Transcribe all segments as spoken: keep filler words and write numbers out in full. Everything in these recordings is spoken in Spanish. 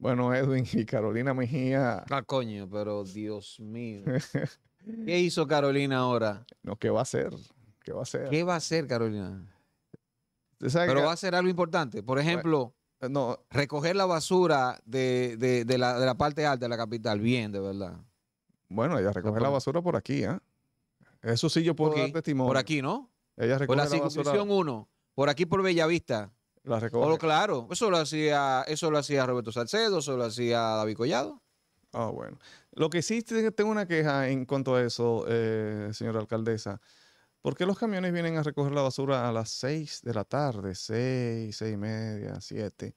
Bueno, Edwin y Carolina Mejía. Ah, coño, pero Dios mío. ¿Qué hizo Carolina ahora? No, ¿qué va a hacer? ¿Qué va a hacer? ¿Qué va a hacer Carolina? Pero que... va a hacer algo importante. Por ejemplo, bueno, no. recoger la basura de, de, de, la, de la parte alta de la capital. Bien, de verdad. Bueno, ella recoge la, la basura por aquí, ¿eh? Eso sí yo puedo okay. dar testimonio. Por aquí, ¿no? Ella recoge por la, la circunscripción uno. Por aquí por Bellavista. La recoge. Oh, claro. Eso lo hacía, eso lo hacía Roberto Salcedo, eso lo hacía David Collado. Ah, oh, bueno. Lo que sí tengo una queja en cuanto a eso, eh, señora alcaldesa. ¿Por qué los camiones vienen a recoger la basura a las seis de la tarde? seis, seis y media, siete.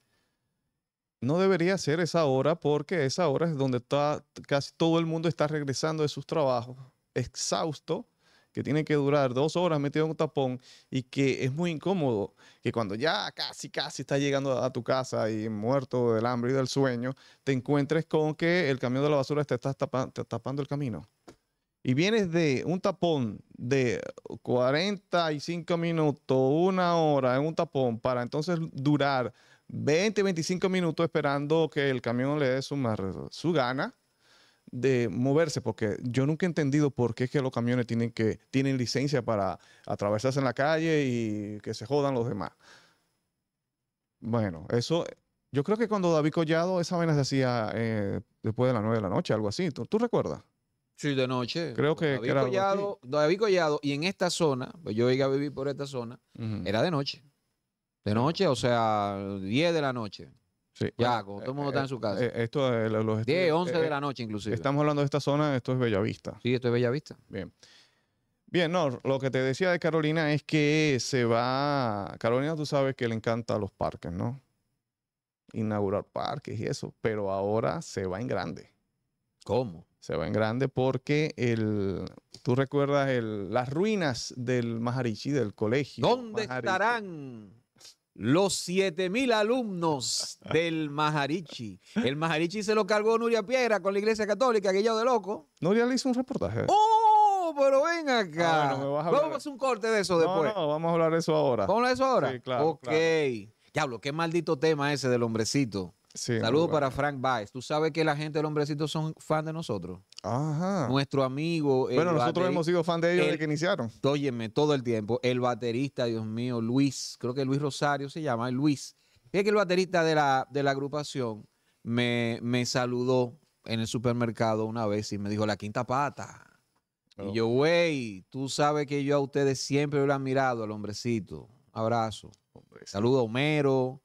No debería ser esa hora porque esa hora es donde está, casi todo el mundo está regresando de sus trabajos, exhausto, que tiene que durar dos horas metido en un tapón y que es muy incómodo, que cuando ya casi, casi estás llegando a tu casa y muerto del hambre y del sueño, te encuentres con que el camión de la basura te está tapando, te está tapando el camino. Y vienes de un tapón de cuarenta y cinco minutos, una hora en un tapón, para entonces durar veinte, veinticinco minutos esperando que el camión le dé su, su gana de moverse. Porque yo nunca he entendido por qué es que los camiones tienen, que, tienen licencia para atravesarse en la calle y que se jodan los demás. Bueno, eso... Yo creo que cuando David Collado, esa vaina se hacía eh, después de las nueve de la noche, algo así. ¿Tú, tú recuerdas? Sí, de noche. Creo que, David, que era Collado, David Collado, y en esta zona, pues yo llegué a vivir por esta zona, uh-huh. era de noche. De noche, o sea, diez de la noche. Sí. Ya, como todo el mundo eh, está en su casa. Eh, esto es los diez, once eh, de la noche inclusive. Estamos hablando de esta zona, esto es Bellavista. Sí, esto es Bellavista. Bien. Bien, no, lo que te decía de Carolina es que se va... Carolina, tú sabes que le encantan los parques, ¿no? Inaugurar parques y eso, pero ahora se va en grande. ¿Cómo? Se va en grande porque el, tú recuerdas el, las ruinas del Maharishi, del colegio. ¿Dónde Maharishi? Estarán los siete mil alumnos del Maharishi? El Maharishi se lo cargó Nuria Piedra con la iglesia católica, aquello de loco. Nuria le hizo un reportaje. ¡Oh, pero ven acá! Ah, bueno, me vas a hablar... Vamos a hacer un corte de eso no, después. No, vamos a hablar de eso ahora. ¿Vamos a hablar de eso ahora? Sí, claro. Ok. Claro. Diablo, qué maldito tema ese del hombrecito. Sí, saludos para Frank Baez. Tú sabes que la gente del hombrecito son fan de nosotros. Ajá. Nuestro amigo. Bueno, nosotros baterista, hemos sido fan de ellos el, desde que iniciaron. Óyeme, todo el tiempo. El baterista, Dios mío, Luis, creo que Luis Rosario se llama, Luis. Es que el baterista de la, de la agrupación me, me saludó en el supermercado una vez y me dijo La Quinta Pata. Oh. Y yo, güey, tú sabes que yo a ustedes siempre lo he admirado, al hombrecito. Abrazo. Hombrecito. Saludos a Homero.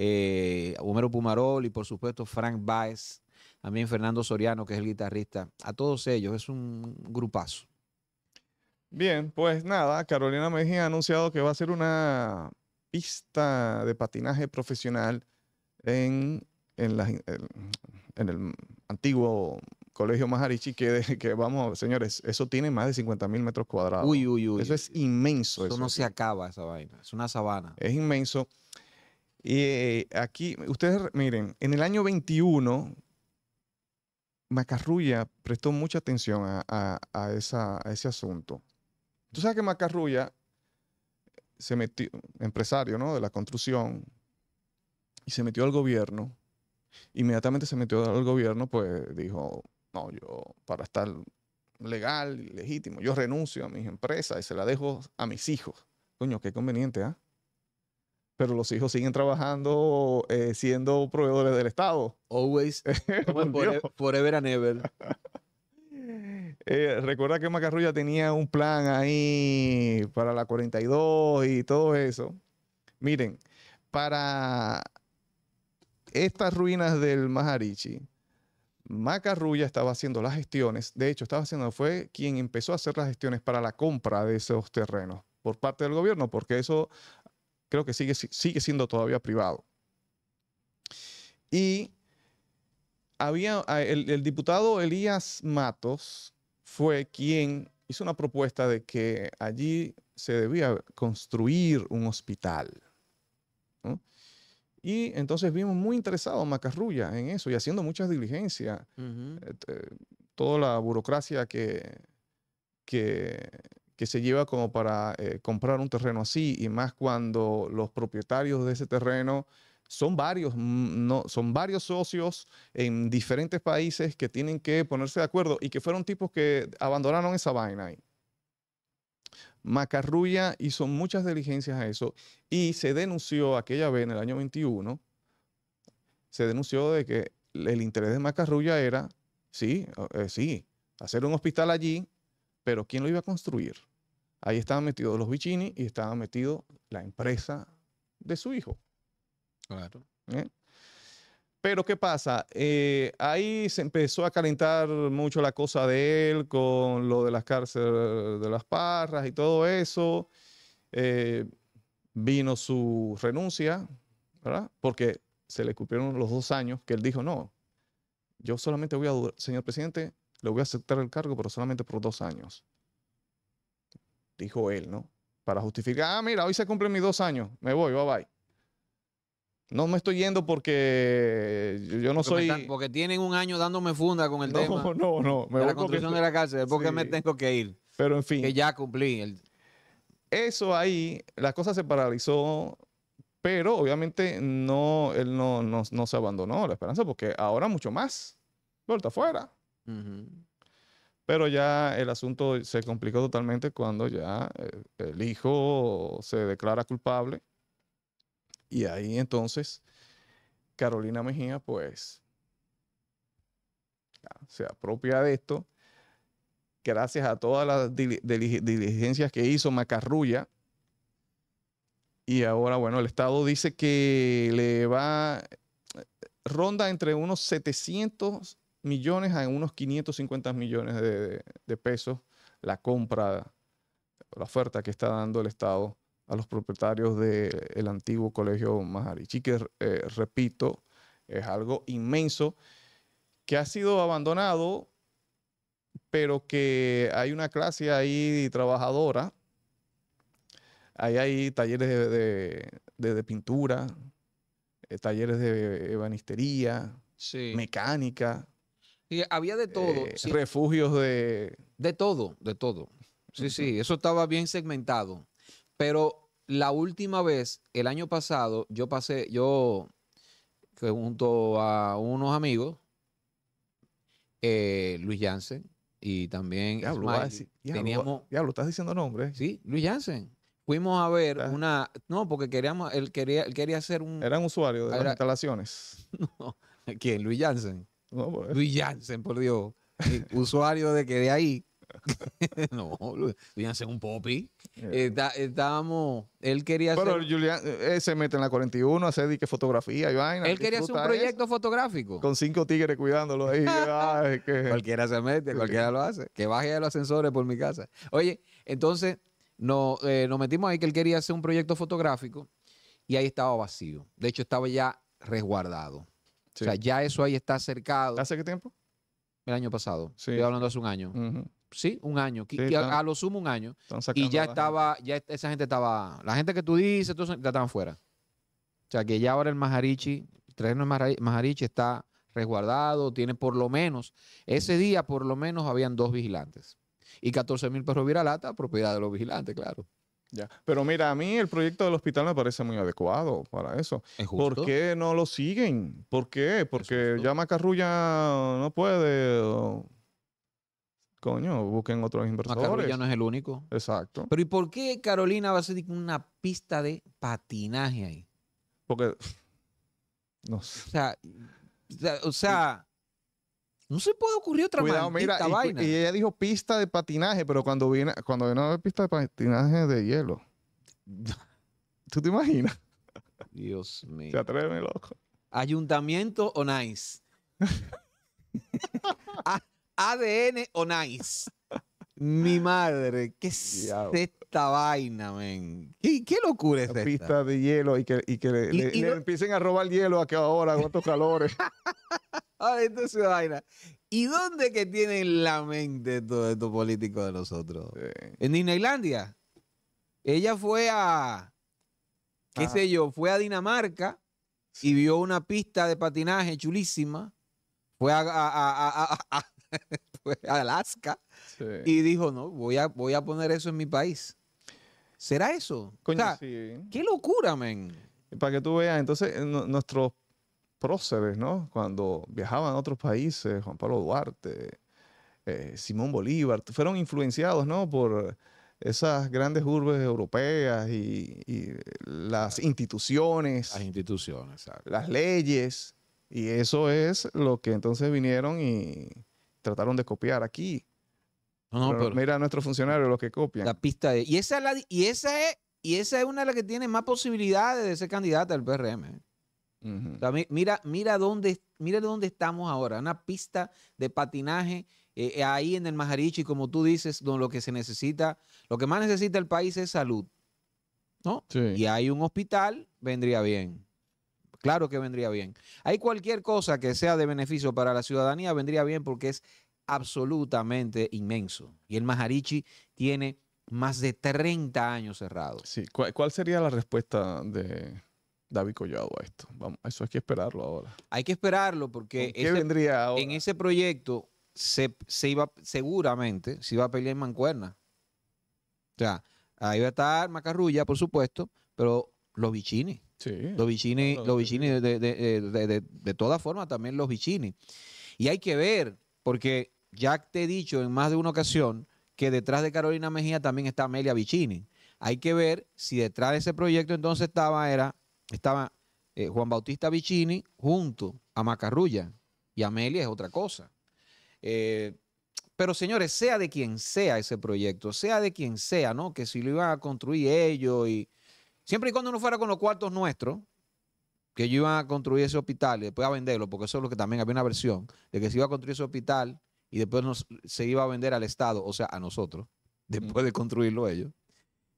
Eh, Homero Pumarol y por supuesto Frank Baez, también Fernando Soriano, que es el guitarrista. A todos ellos, es un grupazo. Bien, pues nada, Carolina Mejía ha anunciado que va a hacer una pista de patinaje profesional en, en, la, en, en el antiguo colegio Maharishi, que, que vamos, señores, eso tiene más de cincuenta mil metros cuadrados. Uy, uy, uy. Eso es inmenso. Eso, eso no aquí. Se acaba esa vaina, es una sabana. Es inmenso. Y eh, aquí, ustedes miren, en el año veintiuno, Macarrulla prestó mucha atención a, a, a, esa, a ese asunto. Tú sabes que Macarrulla se metió, empresario, ¿no?, de la construcción, y se metió al gobierno. Inmediatamente se metió al gobierno, pues dijo, no, yo para estar legal y legítimo, yo renuncio a mis empresas y se la dejo a mis hijos. Coño, qué conveniente, ¿ah? ¿eh? Pero los hijos siguen trabajando eh, siendo proveedores del Estado. Always, forever, forever and ever. eh, recuerda que Macarrulla tenía un plan ahí para la cuarenta y dos y todo eso. Miren, para estas ruinas del Maharishi, Macarrulla estaba haciendo las gestiones. De hecho, estaba haciendo, fue quien empezó a hacer las gestiones para la compra de esos terrenos por parte del gobierno, porque eso... Creo que sigue, sigue siendo todavía privado. Y había, el, el diputado Elías Matos fue quien hizo una propuesta de que allí se debía construir un hospital, ¿no? Y entonces vimos muy interesado a Macarrulla en eso y haciendo muchas diligencias. Uh-huh. eh, toda la burocracia que... que que se lleva como para eh, comprar un terreno así, y más cuando los propietarios de ese terreno Son varios, no, son varios socios en diferentes países que tienen que ponerse de acuerdo y que fueron tipos que abandonaron esa vaina ahí. Macarrulla hizo muchas diligencias a eso y se denunció aquella vez en el año veintiuno, se denunció de que el interés de Macarrulla era, sí, eh, sí, hacer un hospital allí, pero ¿quién lo iba a construir? Ahí estaban metidos los Vicini y estaba metido la empresa de su hijo. Claro. ¿Eh? Pero ¿qué pasa? Eh, ahí se empezó a calentar mucho la cosa de él con lo de las cárceles de las Parras y todo eso. Eh, vino su renuncia, ¿verdad? Porque se le cumplieron los dos años que él dijo, no, yo solamente voy a durar, señor presidente, le voy a aceptar el cargo, pero solamente por dos años. Dijo él, ¿no? Para justificar, ah, mira, hoy se cumplen mis dos años, me voy, bye bye. No me estoy yendo porque yo no porque soy... Están, porque tienen un año dándome funda con el no, tema. No, no, no. Me de la construcción porque... de la cárcel, porque sí. Me tengo que ir. Pero en fin. Que ya cumplí. El... Eso ahí, la cosa se paralizó, pero obviamente no, él no, no, no se abandonó la esperanza porque ahora mucho más. Vuelta afuera. Uh-huh. Pero ya el asunto se complicó totalmente cuando ya el hijo se declara culpable. Y ahí entonces Carolina Mejía pues ya, se apropia de esto gracias a todas las dil dil diligencias que hizo Macarrulla. Y ahora bueno, el Estado dice que le va, ronda entre unos setecientos millones a unos quinientos cincuenta millones de, de pesos la compra, la oferta que está dando el Estado a los propietarios del antiguo colegio Maharishi, que eh, repito, es algo inmenso, que ha sido abandonado, pero que hay una clase ahí trabajadora, ahí hay talleres de, de, de, de pintura, eh, talleres de ebanistería, sí, mecánica. Y había de todo. Eh, sí. Refugios de... De todo, de todo. Sí, uh-huh. Sí, eso estaba bien segmentado. Pero la última vez, el año pasado, yo pasé, yo junto a unos amigos, eh, Luis Janssen, y también ya Smiley, decir, ya teníamos... Ya lo estás diciendo nombre. Sí, Luis Janssen. Fuimos a ver ¿Estás? una... No, porque queríamos, él quería, él quería hacer un... Eran usuarios de era, las instalaciones. No, ¿quién? Luis Janssen. No, pues. Luis Janssen, por Dios. Usuario de que de ahí... No, Julián es un popi. Yeah. Está, estábamos, él quería hacer. Pero Julián eh, se mete en la cuarenta y uno, hace dique fotografía y vaina. Él quería hacer un proyecto eso. fotográfico. Con cinco tigres cuidándolo ahí. Ay, que... Cualquiera se mete, cualquiera lo hace. Que baje a los ascensores por mi casa. Oye, entonces no, eh, nos metimos ahí que él quería hacer un proyecto fotográfico y ahí estaba vacío. De hecho, estaba ya resguardado. Sí. O sea, ya eso ahí está cercado. ¿Hace qué tiempo? El año pasado. Sí. Estoy hablando hace un año. Uh-huh. Sí, un año. Sí, están, a, a lo sumo un año. Y ya estaba, gente. ya esa gente estaba, la gente que tú dices, todos, ya estaban fuera. O sea, que ya ahora el Maharishi, el terreno de Maharishi está resguardado, tiene por lo menos, ese día por lo menos habían dos vigilantes. Y catorce mil perros viralata, propiedad de los vigilantes, claro. Ya. Pero mira, a mí el proyecto del hospital me parece muy adecuado para eso. ¿Es justo? ¿Por qué no lo siguen? ¿Por qué? Porque ya Macarrulla no puede... O... Coño, busquen otros inversores. Macarrulla no es el único. Exacto. Pero ¿y por qué Carolina va a ser una pista de patinaje ahí? Porque, no sé. O sea, o sea no se puede ocurrir otra Cuidado, mira, y, vaina. Y ella dijo pista de patinaje, pero cuando viene, cuando viene a ver pista de patinaje de hielo. ¿Tú te imaginas? Dios mío. Se atreve, loco. Ayuntamiento o nice. ah, A D N o nice. Mi madre, ¿qué es esta vaina, men? ¿Qué, qué locura es esta? Pista de hielo y que, y que le, y, le, y le lo... empiecen a robar hielo a que ahora, con estos calores. Ahora, esto es una vaina. ¿Y dónde que tienen la mente todos estos políticos de nosotros? Sí. En Disneylandia. Ella fue a, qué Ajá. sé yo, fue a Dinamarca sí. y vio una pista de patinaje chulísima. Fue a... a, a, a, a, a Alaska sí. y dijo no, voy a, voy a poner eso en mi país. ¿Será eso? Coño, o sea, sí. Qué locura, men. Para que tú veas, entonces, nuestros próceres, ¿no? Cuando viajaban a otros países, Juan Pablo Duarte, eh, Simón Bolívar, fueron influenciados, ¿no? Por esas grandes urbes europeas y, y las instituciones. Las instituciones, ¿sabes? Las leyes. Y eso es lo que entonces vinieron y trataron de copiar aquí. No, no, pero pero mira a nuestros funcionarios los que copian. La pista de... Y esa es, la, y esa es, y esa es una de las que tiene más posibilidades de ser candidata al P R M. ¿eh? Uh-huh. O sea, mira, mira, dónde, mira dónde estamos ahora. Una pista de patinaje eh, ahí en el Maharishi, como tú dices, donde lo que se necesita, lo que más necesita el país es salud, ¿no? Sí. Y hay un hospital, vendría bien. Claro que vendría bien. Hay cualquier cosa que sea de beneficio para la ciudadanía, vendría bien porque es absolutamente inmenso. Y el Maharishi tiene más de treinta años cerrado. Sí. ¿Cuál, cuál sería la respuesta de David Collado a esto? Vamos, eso hay que esperarlo ahora. Hay que esperarlo porque ese, vendría ahora? En ese proyecto se, se iba, seguramente se iba a pelear en mancuerna. O sea, ahí va a estar Macarrulla, por supuesto, pero los Vicini. Sí. Los Vicini, los Vicini de, de, de, de, de, de todas formas, también los Vicini. Y hay que ver, porque ya te he dicho en más de una ocasión que detrás de Carolina Mejía también está Amelia Vicini. Hay que ver si detrás de ese proyecto entonces estaba, era, estaba eh, Juan Bautista Vicini junto a Macarrulla. Y Amelia es otra cosa. Eh, Pero, señores, sea de quien sea ese proyecto, sea de quien sea, ¿no? Que si lo iban a construir ellos y... Siempre y cuando no fuera con los cuartos nuestros, que ellos iban a construir ese hospital y después a venderlo, porque eso es lo que también había una versión, de que se iba a construir ese hospital y después nos, se iba a vender al Estado, o sea, a nosotros, después de construirlo ellos.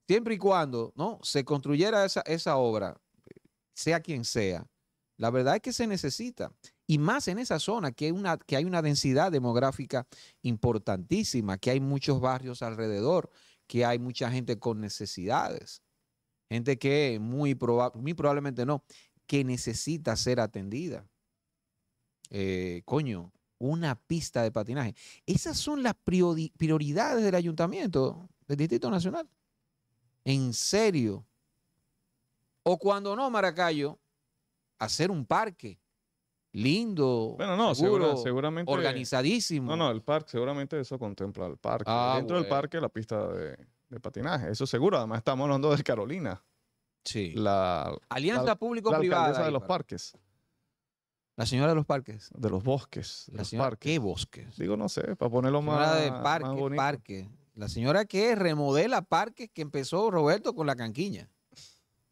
Siempre y cuando no se construyera esa, esa obra, sea quien sea, la verdad es que se necesita. Y más en esa zona, que hay una, que hay una densidad demográfica importantísima, que hay muchos barrios alrededor, que hay mucha gente con necesidades. Gente que muy, proba muy probablemente no, que necesita ser atendida. Eh, coño, una pista de patinaje. Esas son las priori prioridades del ayuntamiento, del Distrito Nacional. En serio. O cuando no, Maracayo, hacer un parque lindo, bueno, no, seguro, segura, seguramente, organizadísimo. No, no, el parque, seguramente eso contempla el parque. Ah, Dentro bueno. del parque la pista de... de patinaje, eso seguro. Además estamos hablando de Carolina. Sí. La alianza público-privada. La alcaldesa de los parques. La señora de los parques. De los bosques. La señora, los parques. ¿Qué bosques? Digo, no sé, para ponerlo más, de parque, más bonito. Parque. La señora que remodela parques que empezó Roberto con la canquiña.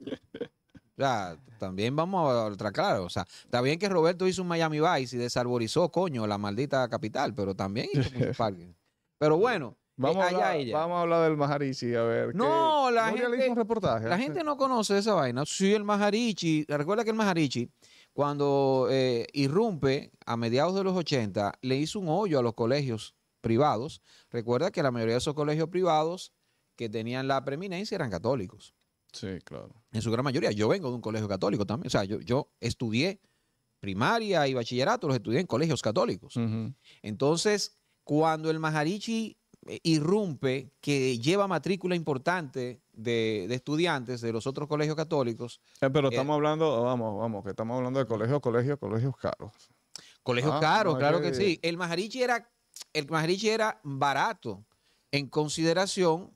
O sea, también vamos a otra, claro. O sea, está bien que Roberto hizo un Miami Vice y desarborizó, coño, la maldita capital, pero también hizo muchos parques. Pero bueno. Vamos a, hablar, vamos a hablar del Maharishi, a ver. No, que, la, gente, le un reportaje, la gente no conoce esa vaina. Sí, el Maharishi, recuerda que el Maharishi, cuando eh, irrumpe a mediados de los ochenta, le hizo un hoyo a los colegios privados. Recuerda que la mayoría de esos colegios privados que tenían la preeminencia eran católicos. Sí, claro. En su gran mayoría. Yo vengo de un colegio católico también. O sea, yo, yo estudié primaria y bachillerato, los estudié en colegios católicos. Uh-huh. Entonces, cuando el Maharishi irrumpe, que lleva matrícula importante de, de estudiantes de los otros colegios católicos. Eh, pero estamos eh, hablando, vamos, vamos, que estamos hablando de colegios, colegios, colegios caros. Colegios ah, caros, no claro que, que sí. El Maharishi era, el Maharishi era barato en consideración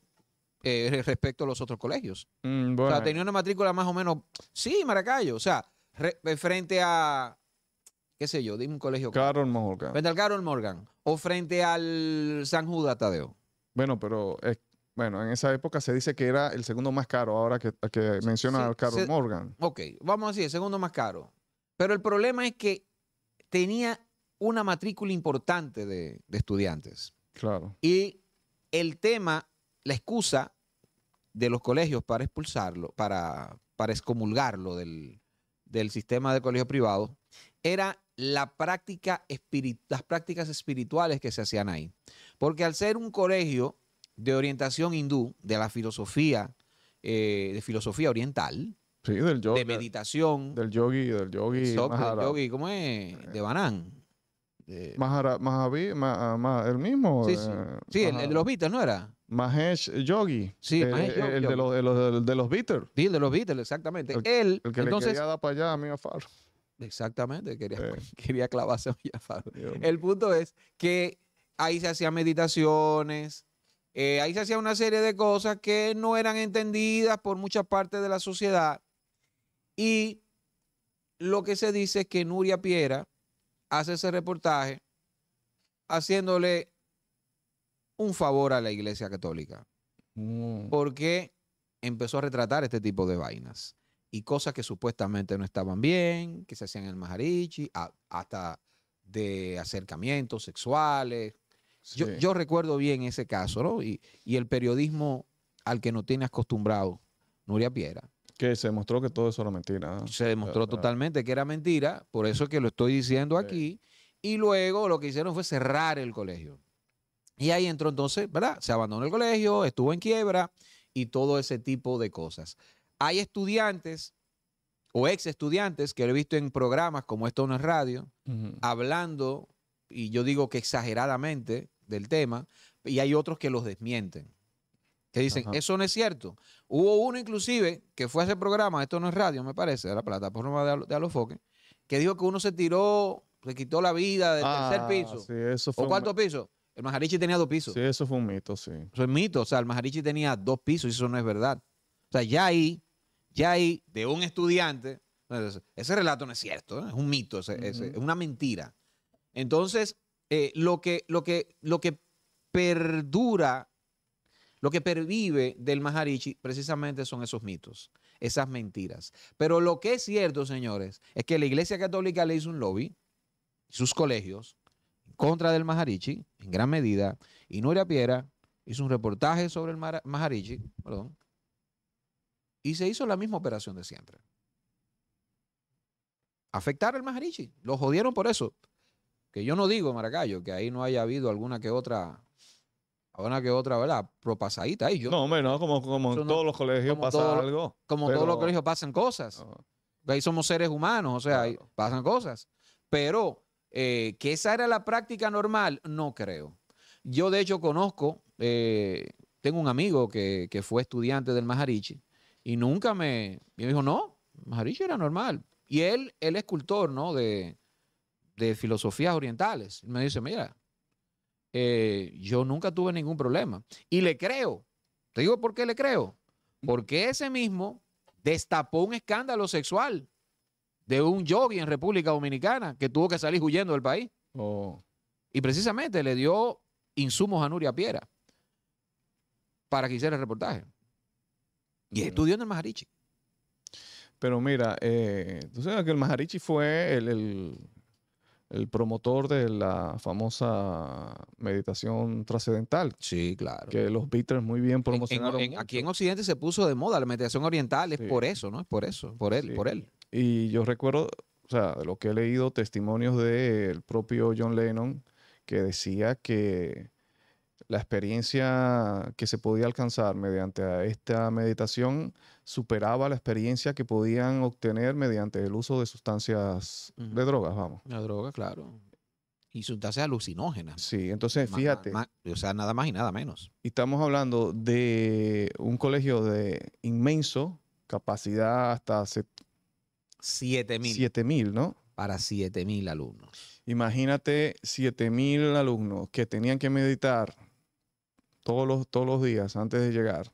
eh, respecto a los otros colegios. Mm, bueno. O sea, tenía una matrícula más o menos, sí, Maracayo, o sea, re, frente a... qué sé yo, dime un colegio. Carol Morgan. Frente al Carol Morgan o frente al San Judas Tadeo. Bueno, pero eh, bueno, en esa época se dice que era el segundo más caro, ahora que, que menciona se, al Carol se, Morgan. Ok, vamos a decir, el segundo más caro. Pero el problema es que tenía una matrícula importante de, de estudiantes. Claro. Y el tema, la excusa de los colegios para expulsarlo, para, para excomulgarlo del, del sistema de colegios privados, era la práctica las prácticas espirituales que se hacían ahí. Porque al ser un colegio de orientación hindú, de la filosofía, eh, de filosofía oriental, sí, del yoga, de meditación. Del yogi, del yogi. Sob, del yogi, ¿cómo es? Eh, de Banán. De... Mahara, Mahavi, ma, ma, el mismo. Sí, sí, eh, sí el, el de los Beatles, ¿no era? Mahesh Yogi. Sí, el, Mahesh Yogi. El de los, de los, de los Beatles. Sí, el de los Beatles, exactamente. El, Él, el que entonces, le quería dar para allá a Mia Farrow. Exactamente, quería, sí. quería clavarse a Mia Farrow. El punto es que ahí se hacían meditaciones, eh, ahí se hacía una serie de cosas que no eran entendidas por muchas partes de la sociedad. Y lo que se dice es que Nuria Piedra hace ese reportaje haciéndole un favor a la Iglesia Católica, mm. porque empezó a retratar este tipo de vainas y cosas que supuestamente no estaban bien, que se hacían en el Maharishi, a, hasta de acercamientos sexuales. Sí. Yo, yo recuerdo bien ese caso, ¿no? Y, y el periodismo al que no tiene acostumbrado Nuria Piedra. Que se demostró que todo eso era mentira. ¿No? Se demostró pero, totalmente que era mentira, por eso es que lo estoy diciendo sí. aquí. Y luego lo que hicieron fue cerrar el colegio. Y ahí entró entonces, ¿verdad? Se abandonó el colegio, estuvo en quiebra y todo ese tipo de cosas. Hay estudiantes o ex estudiantes que lo he visto en programas como Esto No es Radio, uh-huh. hablando, y yo digo que exageradamente, del tema, y hay otros que los desmienten, que dicen, uh-huh. eso no es cierto. Hubo uno inclusive que fue a ese programa, Esto No es Radio, me parece, de la plataforma de, Al- de Alofoque, que dijo que uno se tiró, se quitó la vida del ah, tercer piso sí, eso fue o cuarto un... piso. El Maharishi tenía dos pisos. Sí, eso fue un mito, sí. Eso es mito. O sea, el Maharishi tenía dos pisos y eso no es verdad. O sea, ya ahí, ya ahí, de un estudiante, ese relato no es cierto, ¿eh? Es un mito, ese, uh-huh. ese, es una mentira. Entonces, eh, lo, que, lo, que, lo que perdura, lo que pervive del Maharishi precisamente son esos mitos, esas mentiras. Pero lo que es cierto, señores, es que la Iglesia Católica le hizo un lobby, sus colegios, contra del Maharishi, en gran medida, y Nuria Piedra hizo un reportaje sobre el Maharishi, perdón, y se hizo la misma operación de siempre. Afectar al Maharishi, lo jodieron por eso. Que yo no digo, Maracayo, que ahí no haya habido alguna que otra, alguna que otra, ¿verdad? Propasadita ahí. Yo, no, hombre, no, como, como en no, todos los colegios pasa todo, algo. Como pero... todos los colegios pasan cosas. Uh-huh. Ahí somos seres humanos, o sea, claro. pasan cosas. Pero... Eh, que esa era la práctica normal, no creo. Yo de hecho conozco, eh, tengo un amigo que, que fue estudiante del Maharishi y nunca me, me dijo, no, Maharishi era normal. Y él, él es escultor, ¿no? de, de filosofías orientales. Y me dice, mira, eh, yo nunca tuve ningún problema. Y le creo. Te digo por qué le creo. Porque ese mismo destapó un escándalo sexual de un yogi en República Dominicana que tuvo que salir huyendo del país. Oh. Y precisamente le dio insumos a Nuria Piedra para que hiciera el reportaje. Y bueno. estudió en el Maharishi. Pero mira, eh, tú sabes que el Maharishi fue el, el, el promotor de la famosa meditación trascendental. Sí, claro. Que los Beatles muy bien promocionaron. En, en, en, aquí en Occidente se puso de moda la meditación oriental. Es sí. por eso, ¿no? Es por eso, por él, sí. por él. Y yo recuerdo, o sea, de lo que he leído, testimonios del propio John Lennon, que decía que la experiencia que se podía alcanzar mediante esta meditación superaba la experiencia que podían obtener mediante el uso de sustancias, uh-huh. de drogas, vamos. La droga, claro. Y sustancias alucinógenas. Sí, entonces, más, fíjate. Más, o sea, nada más y nada menos. Y estamos hablando de un colegio de inmenso, capacidad hasta... siete mil. siete mil, ¿no? Para siete mil alumnos. Imagínate siete mil alumnos que tenían que meditar todos los, todos los días antes de llegar.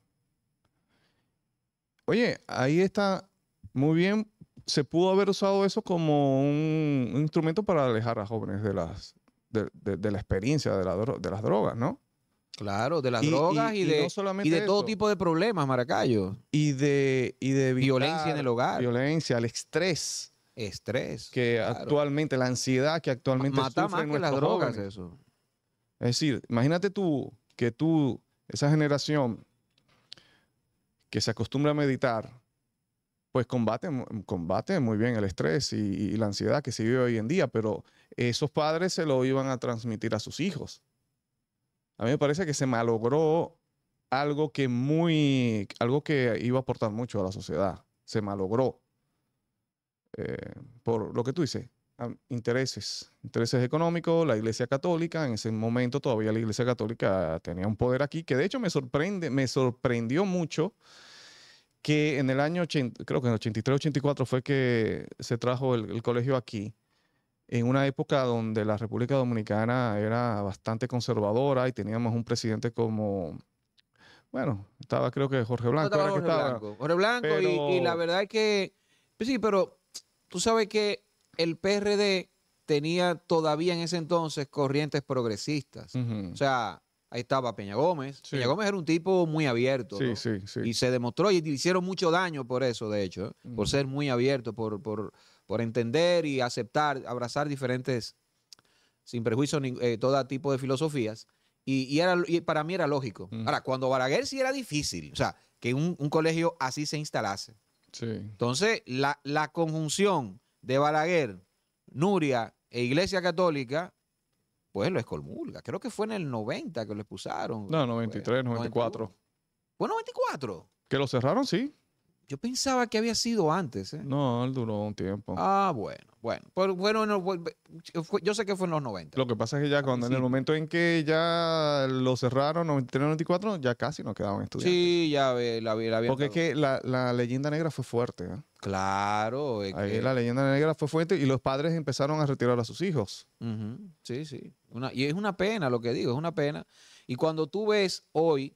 Oye, ahí está muy bien. Se pudo haber usado eso como un, un instrumento para alejar a jóvenes de, las, de, de, de la experiencia de, la, de las drogas, ¿no? Claro, de las y, drogas y, y, y de, no y de todo tipo de problemas, Maracayo. Y de, y de violencia en el hogar. Violencia, el estrés. Estrés. Que claro. actualmente, la ansiedad que actualmente mata más que las drogas jóvenes. Eso. Es decir, imagínate tú, que tú, esa generación que se acostumbra a meditar, pues combate, combate muy bien el estrés y, y la ansiedad que se vive hoy en día, pero esos padres se lo iban a transmitir a sus hijos. A mí me parece que se malogró algo que muy, algo que iba a aportar mucho a la sociedad. Se malogró eh, por lo que tú dices, intereses, intereses económicos, la Iglesia Católica. En ese momento todavía la Iglesia Católica tenía un poder aquí, que de hecho me sorprende, me sorprendió mucho que en el año, ochenta, creo que en el ochenta y tres ochenta y cuatro fue que se trajo el, el colegio aquí, en una época donde la República Dominicana era bastante conservadora y teníamos un presidente como... Bueno, estaba creo que Jorge Blanco. No estaba Jorge, que estaba, Blanco. Jorge Blanco pero... y, y la verdad es que... Pues sí, pero tú sabes que el P R D tenía todavía en ese entonces corrientes progresistas. Uh-huh. O sea, ahí estaba Peña Gómez. Sí. Peña Gómez era un tipo muy abierto. Sí, ¿no? sí, sí. Y se demostró, y hicieron mucho daño por eso, de hecho, ¿eh? Uh-huh. Por ser muy abierto, por, por, por entender y aceptar, abrazar diferentes, sin prejuicio, eh, todo tipo de filosofías. Y, y, era, y para mí era lógico. Mm. Ahora, cuando Balaguer sí era difícil, o sea, que un, un colegio así se instalase. Sí. Entonces, la, la conjunción de Balaguer, Nuria e Iglesia Católica, pues lo excomulga. Creo que fue en el noventa que lo expulsaron. No, noventa y tres, pues, noventa y cuatro. ¿Fue noventa y cuatro? Que lo cerraron, sí. Yo pensaba que había sido antes, ¿eh? No, él duró un tiempo. Ah, bueno. Bueno, pero bueno, yo sé que fue en los noventa. Lo que pasa es que ya cuando sí. en el momento en que ya lo cerraron, noventa y tres, noventa y cuatro, ya casi no quedaban estudiantes. Sí, ya la vi. La, la, Porque es que la, la leyenda negra fue fuerte, ¿eh? Claro. Es Ahí que... la leyenda negra fue fuerte y los padres empezaron a retirar a sus hijos. Uh-huh. Sí, sí. Una, y es una pena lo que digo, es una pena. Y cuando tú ves hoy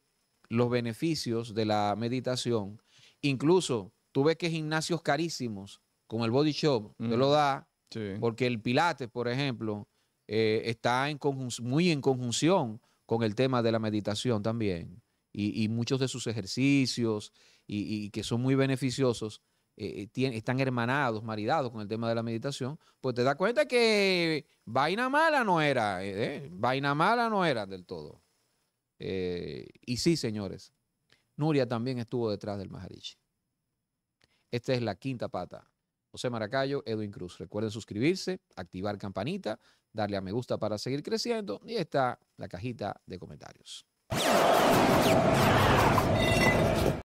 los beneficios de la meditación, incluso tú ves que gimnasios carísimos, con el body shop, mm. te lo da, sí. porque el pilates, por ejemplo, eh, está en muy en conjunción con el tema de la meditación también, y, y muchos de sus ejercicios, y, y que son muy beneficiosos, eh, tienen, están hermanados, maridados con el tema de la meditación, pues te das cuenta que vaina mala no era, eh, vaina mala no era del todo. Eh, y sí, señores, Nuria también estuvo detrás del Maharishi. Esta es La Quinta Pata. José Maracayo, Edwin Cruz. Recuerden suscribirse, activar campanita, darle a me gusta para seguir creciendo y está la cajita de comentarios.